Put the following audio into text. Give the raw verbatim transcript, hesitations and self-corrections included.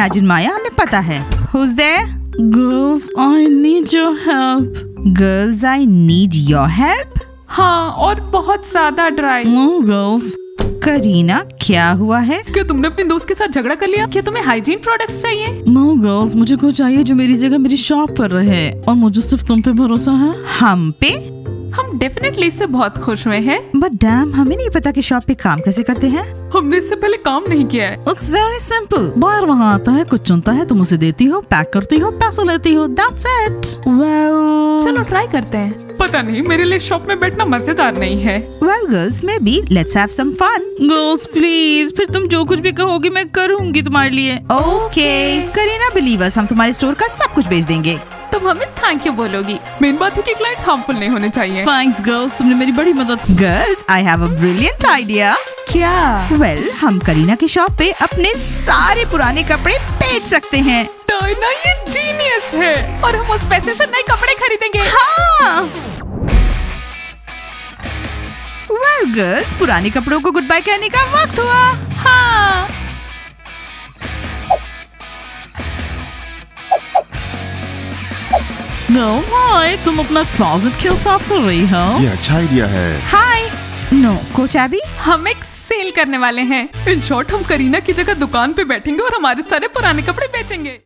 Imagine माया, हमें पता है। Who's there? Girls, I need your help. Girls, I need your help. हाँ, और बहुत ज्यादा ड्राई। No girls. करीना, क्या हुआ है? क्या तुमने अपने दोस्त के साथ झगड़ा कर लिया? क्या तुम्हें हाइजीन प्रोडक्ट्स चाहिए? No girls, मुझे कुछ चाहिए जो मेरी जगह मेरी शॉप पर रहे, और मुझे सिर्फ तुम पे भरोसा है। हम पे? हम डेफिनेटली इससे बहुत खुश हुए हैं। बट डैम, हमें नहीं पता कि शॉप पे काम कैसे करते हैं। हमने इससे पहले काम नहीं किया है। It's very simple. बार वहाँ आता है, कुछ चुनता है, तुम उसे देती हो, पैक करती हो, पैसा लेती हो, दैट्स इट। वेल, चलो ट्राई करते हैं। पता नहीं, मेरे लिए शॉप में बैठना मजेदार नहीं है। Well girls, maybe let's have some fun. Girls please, फिर तुम जो कुछ भी कहोगी मैं करूँगी तुम्हारे लिए। ओके करीना, बिलीव अस, हम तुम्हारे स्टोर का सब कुछ बेच देंगे। तुम हमें थैंक यू बोलोगी। मेन बात है कि क्लाइंट्स हार्मफुल नहीं होने चाहिए। थैंक्स गर्ल्स, तुमने मेरी बड़ी मदद। Girls, I have a brilliant idea. क्या? वेल, हम करीना की शॉप पे अपने सारे पुराने कपड़े बेच सकते हैं। डायना, ये जीनियस है, और हम उस पैसे से नए कपड़े खरीदेंगे। हाँ। वेल गर्ल्स, पुराने कपड़ों को गुड बाय कहने का वक्त हुआ। हाँ। गर्ल्स, हाय, तुम अपना क्लोजेट क्यों साफ कर रही हो? ये अच्छा आइडिया है। हाय। नो कोच अभी, हम एक सेल करने वाले हैं। इन शॉर्ट, हम करीना की जगह दुकान पे बैठेंगे और हमारे सारे पुराने कपड़े बेचेंगे।